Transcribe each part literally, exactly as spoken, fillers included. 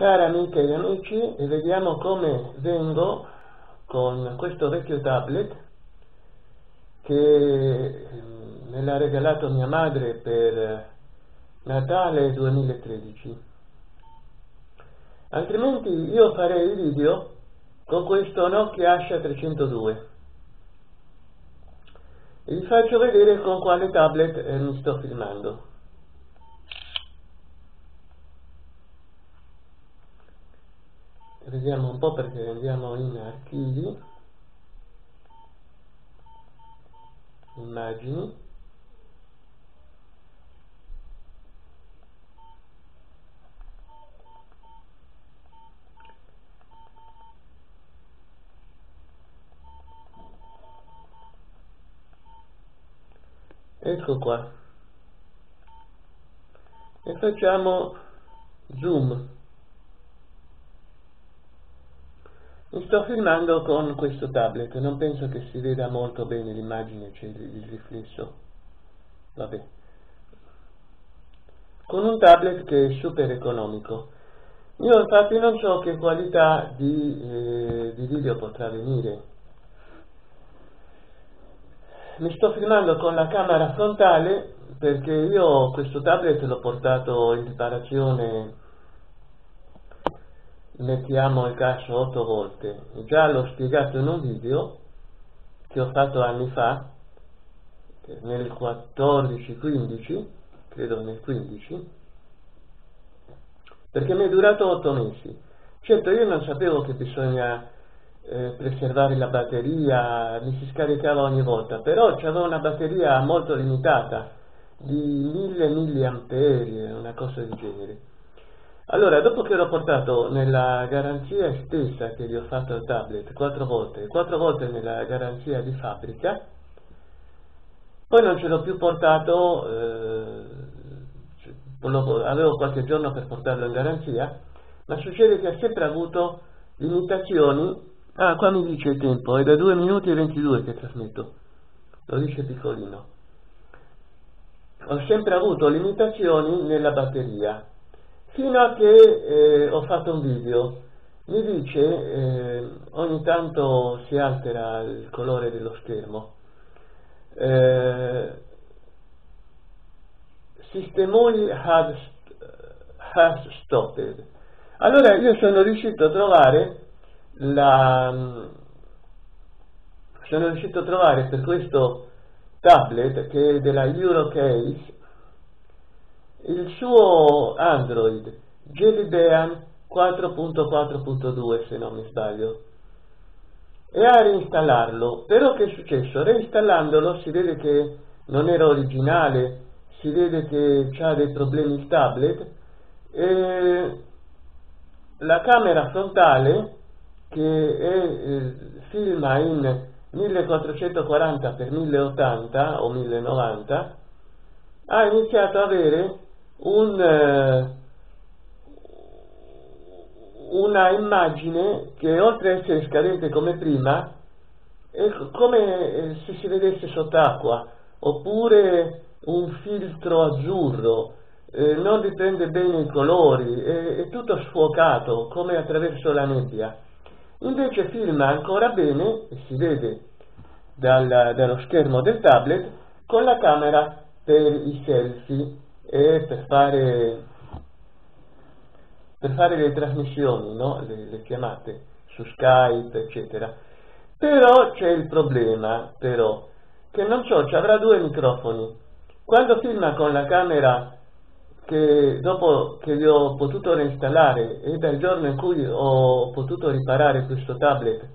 Cara amiche ed amici, vediamo come vengo con questo vecchio tablet che me l'ha regalato mia madre per Natale duemilatredici. Altrimenti io farei video con questo Nokia Asha trecentodue e vi faccio vedere con quale tablet eh, mi sto filmando. Vediamo un po' perché andiamo in archivi, immagini, ecco qua, e facciamo zoom. Mi sto filmando con questo tablet, non penso che si veda molto bene l'immagine, c'è il riflesso, vabbè, con un tablet che è super economico. Io infatti non so che qualità di, eh, di video potrà venire. Mi sto filmando con la camera frontale perché io questo tablet l'ho portato in riparazione, mettiamo il caso, otto volte. Già l'ho spiegato in un video che ho fatto anni fa, nel quattordici quindici, credo nel quindici, perché mi è durato otto mesi. Certo, io non sapevo che bisogna eh, preservare la batteria, mi si scaricava ogni volta, però c'avevo una batteria molto limitata, di mille milliamperi, una cosa del genere. Allora, dopo che l'ho portato nella garanzia estesa che gli ho fatto al tablet quattro volte, quattro volte nella garanzia di fabbrica, poi non ce l'ho più portato, eh, avevo qualche giorno per portarlo in garanzia, ma succede che ha sempre avuto limitazioni. Ah, qua mi dice il tempo, è da due minuti e ventidue che trasmetto, lo dice piccolino. Ho sempre avuto limitazioni nella batteria, fino a che eh, ho fatto un video. Mi dice, eh, ogni tanto si altera il colore dello schermo, eh, Systemuli has, has stopped. Allora io sono riuscito a trovare la, sono riuscito a trovare per questo tablet, che è della Eurocase, il suo Android Jellybean quattro punto quattro punto due, se non mi sbaglio, e a reinstallarlo. Però che è successo? Reinstallandolo si vede che non era originale, si vede che c'ha dei problemi il tablet, e la camera frontale, che è, filma in millequattrocentoquaranta per milleottanta o millenovanta, ha iniziato a avere Un, una immagine che, oltre a essere scadente come prima, è come se si vedesse sott'acqua, oppure un filtro azzurro, eh, non riprende bene i colori, è, è tutto sfocato come attraverso la nebbia. Invece filma ancora bene, e si vede dal, dallo schermo del tablet, con la camera per i selfie e per fare, per fare le trasmissioni, no? le, le chiamate su Skype, eccetera. Però c'è il problema, però, che non so, ci avrà due microfoni. Quando filma con la camera, che dopo che li ho potuto reinstallare, e dal giorno in cui ho potuto riparare questo tablet,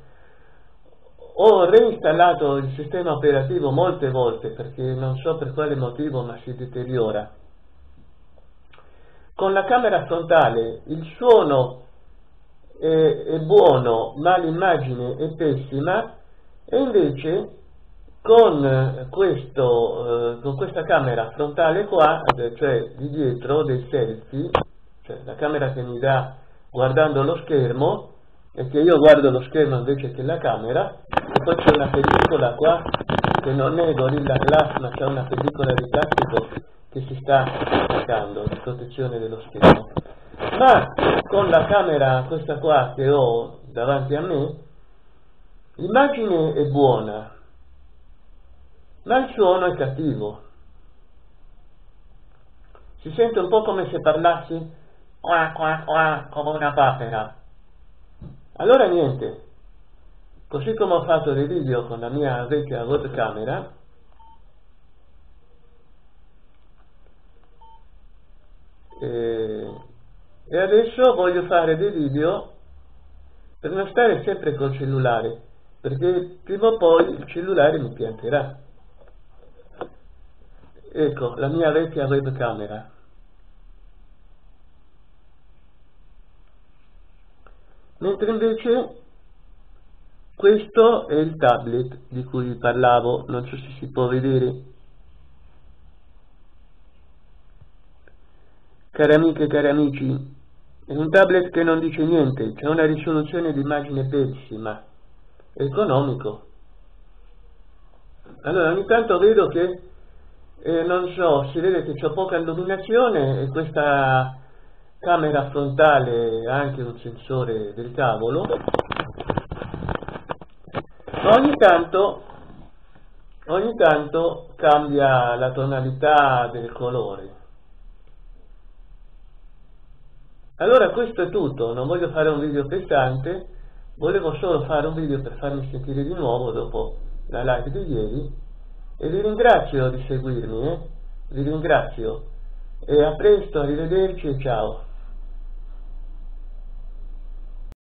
ho reinstallato il sistema operativo molte volte, perché non so per quale motivo, ma si deteriora. Con la camera frontale il suono è, è buono, ma l'immagine è pessima, e invece con, questo, eh, con questa camera frontale qua, cioè di dietro, dei selfie, cioè la camera che mi dà guardando lo schermo, e che io guardo lo schermo invece che la camera, e poi c'è una pellicola qua, che non è Gorilla Glass, ma c'è una pellicola di plastico che si sta attaccando di protezione dello schermo. ma con la camera, questa qua che ho davanti a me, l'immagine è buona ma il suono è cattivo. Si sente un po' come se parlassi qua qua qua come una papera. Allora niente, così come ho fatto dei video con la mia vecchia webcamera, e, e adesso voglio fare dei video per non stare sempre col cellulare, perché prima o poi il cellulare mi pianterà. Ecco la mia vecchia webcamera. Mentre invece questo è il tablet di cui vi parlavo, non so se si può vedere. Cari amiche e cari amici, è un tablet che non dice niente, c'è una risoluzione di immagine pessima, è economico. Allora ogni tanto vedo che, eh, non so, si vede che c'è poca illuminazione e questa camera frontale ha anche un sensore del cavolo. Ogni tanto, ogni tanto cambia la tonalità del colore. Allora questo è tutto, non voglio fare un video pesante, volevo solo fare un video per farmi sentire di nuovo dopo la live di ieri, e vi ringrazio di seguirmi, eh? Vi ringrazio, e a presto, arrivederci e ciao.